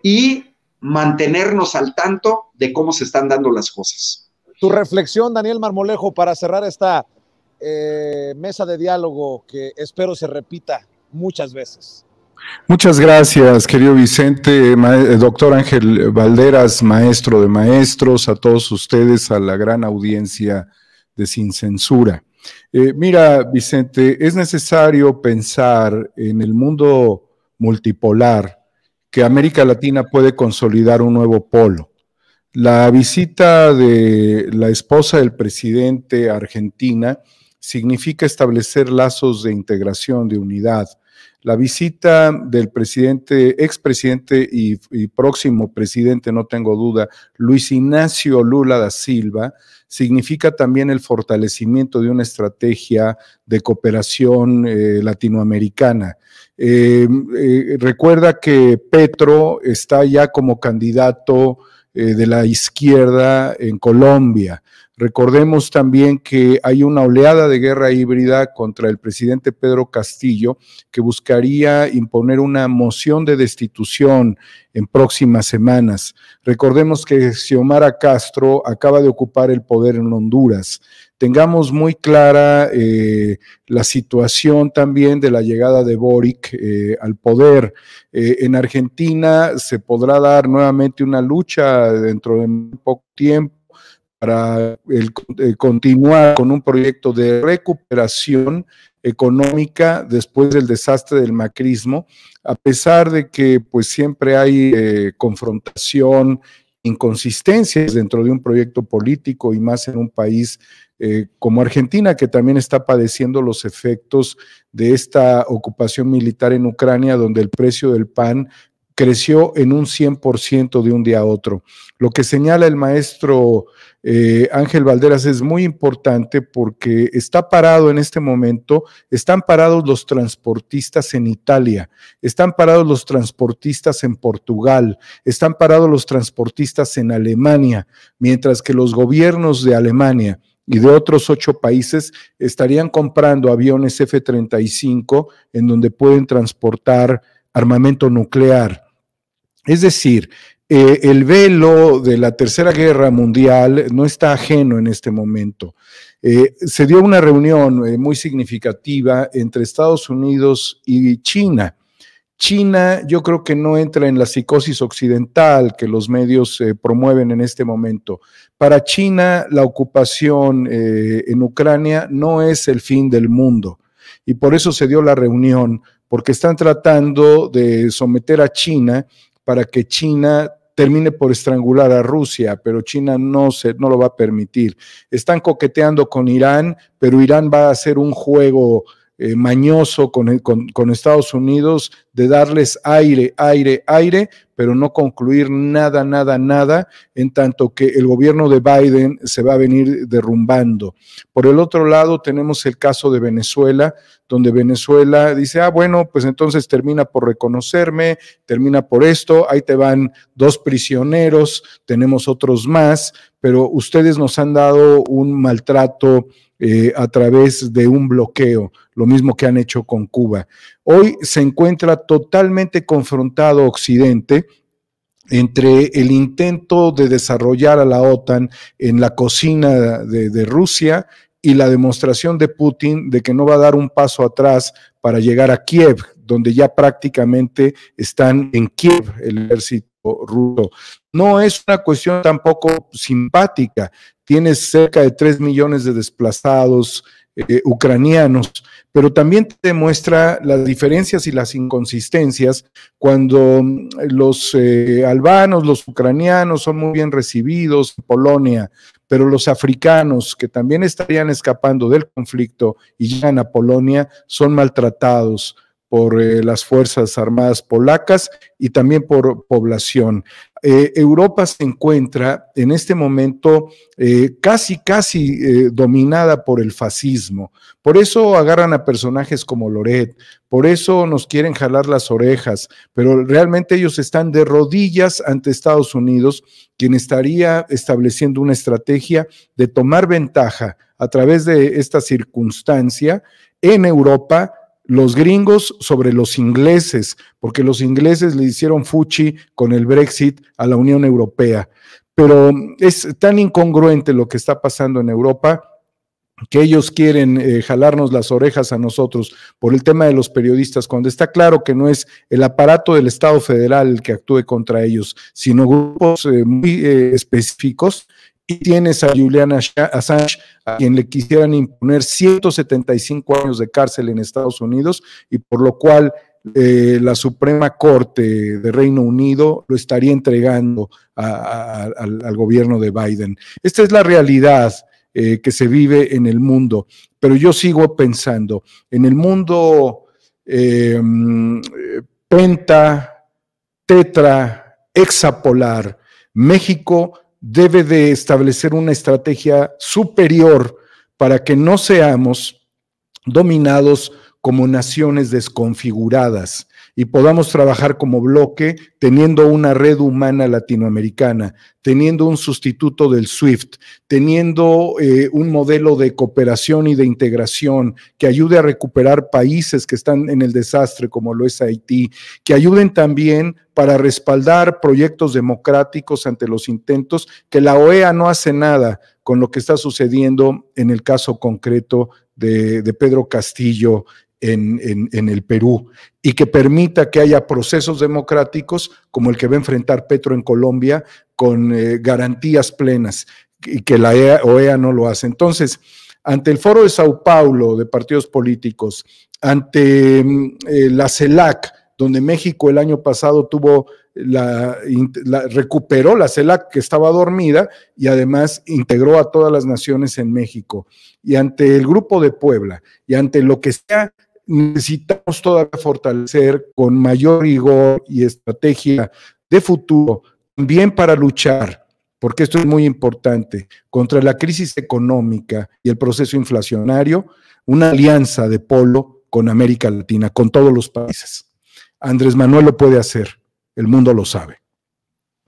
y mantenernos al tanto de cómo se están dando las cosas. Tu reflexión, Daniel Marmolejo, para cerrar esta mesa de diálogo que espero se repita muchas veces. Muchas gracias, querido Vicente, doctor Ángel Valderas, maestro de maestros, a todos ustedes, a la gran audiencia de Sin Censura. Mira, Vicente, es necesario pensar en el mundo multipolar que América Latina puede consolidar un nuevo polo. La visita de la esposa del presidente a Argentina significa establecer lazos de integración, de unidad. La visita del presidente, expresidente y próximo presidente, no tengo duda, Luis Ignacio Lula da Silva, significa también el fortalecimiento de una estrategia de cooperación latinoamericana. Recuerda que Petro está ya como candidato de la izquierda en Colombia. Recordemos también que hay una oleada de guerra híbrida contra el presidente Pedro Castillo que buscaría imponer una moción de destitución en próximas semanas. Recordemos que Xiomara Castro acaba de ocupar el poder en Honduras. Tengamos muy clara la situación también de la llegada de Boric al poder. En Argentina se podrá dar nuevamente una lucha dentro de muy poco tiempo para continuar con un proyecto de recuperación económica después del desastre del macrismo, a pesar de que pues siempre hay confrontación, inconsistencias dentro de un proyecto político y más en un país como Argentina, que también está padeciendo los efectos de esta ocupación militar en Ucrania, donde el precio del pan creció en un 100% de un día a otro. Lo que señala el maestro Ángel Valderas es muy importante porque está parado en este momento, están parados los transportistas en Italia, están parados los transportistas en Portugal, están parados los transportistas en Alemania, mientras que los gobiernos de Alemania y de otros 8 países estarían comprando aviones F-35 en donde pueden transportar armamento nuclear. Es decir, el velo de la Tercera Guerra Mundial no está ajeno en este momento. Se dio una reunión muy significativa entre Estados Unidos y China. China, yo creo que no entra en la psicosis occidental que los medios promueven en este momento. Para China, la ocupación en Ucrania no es el fin del mundo y por eso se dio la reunión, porque están tratando de someter a China para que China termine por estrangular a Rusia, pero China no lo va a permitir. Están coqueteando con Irán, pero Irán va a hacer un juego mañoso con Estados Unidos, de darles aire, pero no concluir nada, en tanto que el gobierno de Biden se va a venir derrumbando. Por el otro lado tenemos el caso de Venezuela, donde Venezuela dice, bueno, pues entonces termina por reconocerme, termina por esto, ahí te van 2 prisioneros, tenemos otros más, pero ustedes nos han dado un maltrato a través de un bloqueo, lo mismo que han hecho con Cuba. Hoy se encuentra totalmente confrontado Occidente entre el intento de desarrollar a la OTAN en la cocina de Rusia y la demostración de Putin de que no va a dar un paso atrás para llegar a Kiev, donde ya prácticamente están en Kiev el ejército ruso. No es una cuestión tampoco simpática. Tienes cerca de 3 millones de desplazados ucranianos, pero también te demuestra las diferencias y las inconsistencias cuando los albanos, los ucranianos son muy bien recibidos en Polonia, pero los africanos que también estarían escapando del conflicto y llegan a Polonia son maltratados por las Fuerzas Armadas polacas y también por población. Europa se encuentra en este momento casi dominada por el fascismo. Por eso agarran a personajes como Loret, por eso nos quieren jalar las orejas, pero realmente ellos están de rodillas ante Estados Unidos, quien estaría estableciendo una estrategia de tomar ventaja a través de esta circunstancia en Europa, los gringos sobre los ingleses, porque los ingleses le hicieron fuchi con el Brexit a la Unión Europea. Pero es tan incongruente lo que está pasando en Europa que ellos quieren jalarnos las orejas a nosotros por el tema de los periodistas, cuando está claro que no es el aparato del Estado federal el que actúe contra ellos, sino grupos muy específicos. Y tienes a Julian Assange, a quien le quisieran imponer 175 años de cárcel en Estados Unidos, y por lo cual la Suprema Corte de Reino Unido lo estaría entregando al gobierno de Biden. Esta es la realidad que se vive en el mundo, pero yo sigo pensando, en el mundo penta, tetra, hexapolar, México debe de establecer una estrategia superior para que no seamos dominados como naciones desconfiguradas y podamos trabajar como bloque teniendo una red humana latinoamericana, teniendo un sustituto del SWIFT, teniendo un modelo de cooperación y de integración que ayude a recuperar países que están en el desastre, como lo es Haití, que ayuden también para respaldar proyectos democráticos ante los intentos, que la OEA no hace nada con lo que está sucediendo en el caso concreto de Pedro Castillo en el Perú, y que permita que haya procesos democráticos como el que va a enfrentar Petro en Colombia con garantías plenas, y que la OEA no lo hace. Entonces, ante el Foro de Sao Paulo de partidos políticos, ante la CELAC, donde México el año pasado tuvo recuperó la CELAC que estaba dormida y además integró a todas las naciones en México, y ante el Grupo de Puebla y ante lo que sea necesitamos todavía fortalecer con mayor rigor y estrategia de futuro, también para luchar, porque esto es muy importante, contra la crisis económica y el proceso inflacionario, una alianza de polo con América Latina, con todos los países. Andrés Manuel lo puede hacer, el mundo lo sabe.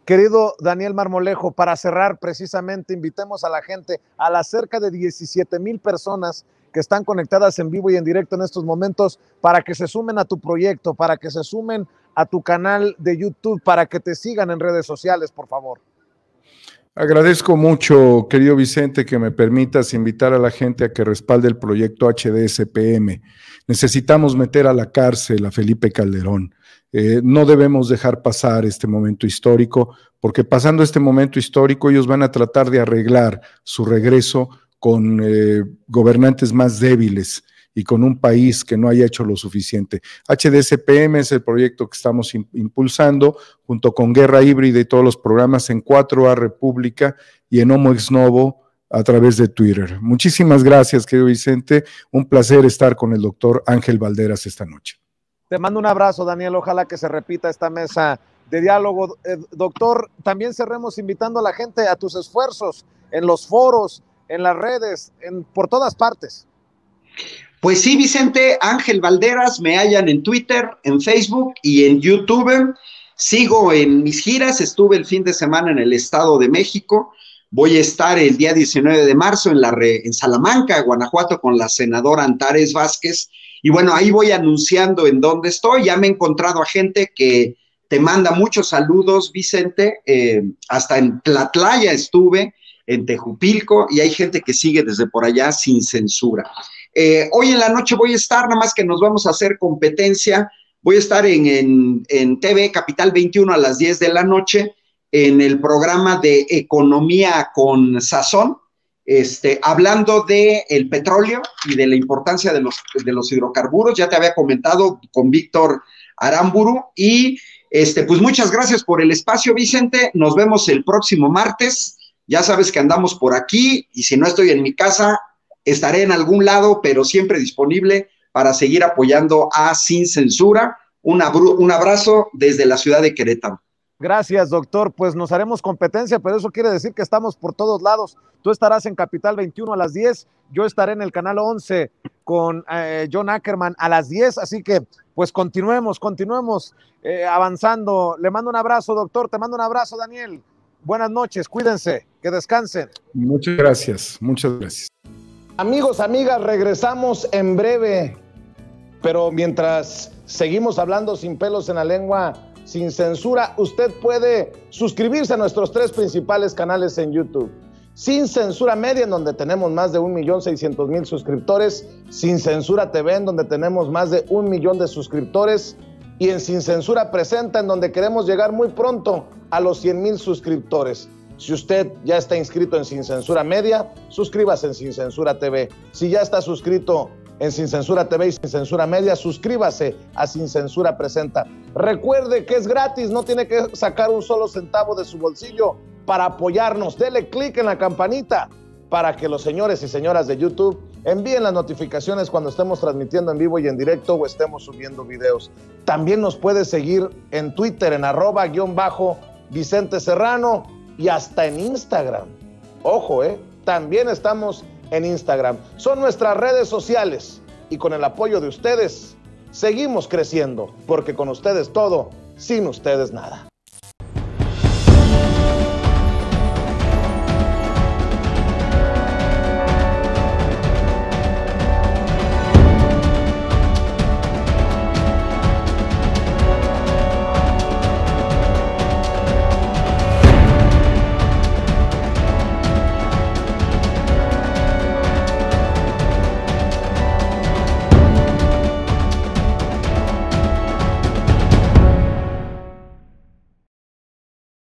Querido Daniel Marmolejo, para cerrar precisamente, invitemos a la gente, a las cerca de 17,000 personas que están conectadas en vivo y en directo en estos momentos, para que se sumen a tu proyecto, para que se sumen a tu canal de YouTube, para que te sigan en redes sociales, por favor. Agradezco mucho, querido Vicente, que me permitas invitar a la gente a que respalde el proyecto HDSPM. Necesitamos meter a la cárcel a Felipe Calderón. No debemos dejar pasar este momento histórico, porque pasando este momento histórico ellos van a tratar de arreglar su regreso con gobernantes más débiles y con un país que no haya hecho lo suficiente. HDSPM es el proyecto que estamos impulsando junto con Guerra Híbrida y todos los programas en 4A República y en Homo Ex Novo a través de Twitter. Muchísimas gracias, querido Vicente. Un placer estar con el doctor Ángel Valderas esta noche. Te mando un abrazo, Daniel. Ojalá que se repita esta mesa de diálogo. Doctor, también cerremos invitando a la gente a tus esfuerzos en los foros, en las redes, por todas partes. Pues sí, Vicente, Ángel Valderas, me hallan en Twitter, en Facebook y en YouTube. Sigo en mis giras, estuve el fin de semana en el Estado de México, voy a estar el día 19 de marzo en Salamanca, Guanajuato, con la senadora Antares Vázquez, y bueno, ahí voy anunciando en dónde estoy. Ya me he encontrado a gente que te manda muchos saludos, Vicente, hasta en Tlatlaya estuve, en Tejupilco, y hay gente que sigue desde por allá sin censura. Hoy en la noche voy a estar, nada más que nos vamos a hacer competencia, voy a estar en TV Capital 21 a las 10 de la noche en el programa de Economía con Sazón, hablando del petróleo y de la importancia de los hidrocarburos. Ya te había comentado con Víctor Aramburu, y pues muchas gracias por el espacio, Vicente. Nos vemos el próximo martes, ya sabes que andamos por aquí, y si no estoy en mi casa, estaré en algún lado, pero siempre disponible para seguir apoyando a Sin Censura. Un abrazo desde la ciudad de Querétaro. Gracias, doctor. Pues nos haremos competencia, pero eso quiere decir que estamos por todos lados. Tú estarás en Capital 21 a las 10, yo estaré en el Canal 11 con John Ackerman a las 10, así que pues continuemos avanzando. Le mando un abrazo, doctor, te mando un abrazo, Daniel. Buenas noches, cuídense, que descansen. Muchas gracias. Amigos, amigas, regresamos en breve, pero mientras seguimos hablando sin pelos en la lengua, sin censura, usted puede suscribirse a nuestros 3 principales canales en YouTube. Sin Censura Media, en donde tenemos más de 1,600,000 suscriptores, Sin Censura TV, en donde tenemos más de 1,000,000 de suscriptores, y en Sin Censura Presenta, en donde queremos llegar muy pronto a los 100,000 suscriptores. Si usted ya está inscrito en Sin Censura Media, suscríbase en Sin Censura TV. Si ya está suscrito en Sin Censura TV y Sin Censura Media, suscríbase a Sin Censura Presenta. Recuerde que es gratis, no tiene que sacar un solo centavo de su bolsillo para apoyarnos. Dele clic en la campanita para que los señores y señoras de YouTube envíen las notificaciones cuando estemos transmitiendo en vivo y en directo o estemos subiendo videos. También nos puede seguir en Twitter, en @_Vicente Serrano, y hasta en Instagram. Ojo, también estamos en Instagram. Son nuestras redes sociales, y con el apoyo de ustedes seguimos creciendo, porque con ustedes todo, sin ustedes nada.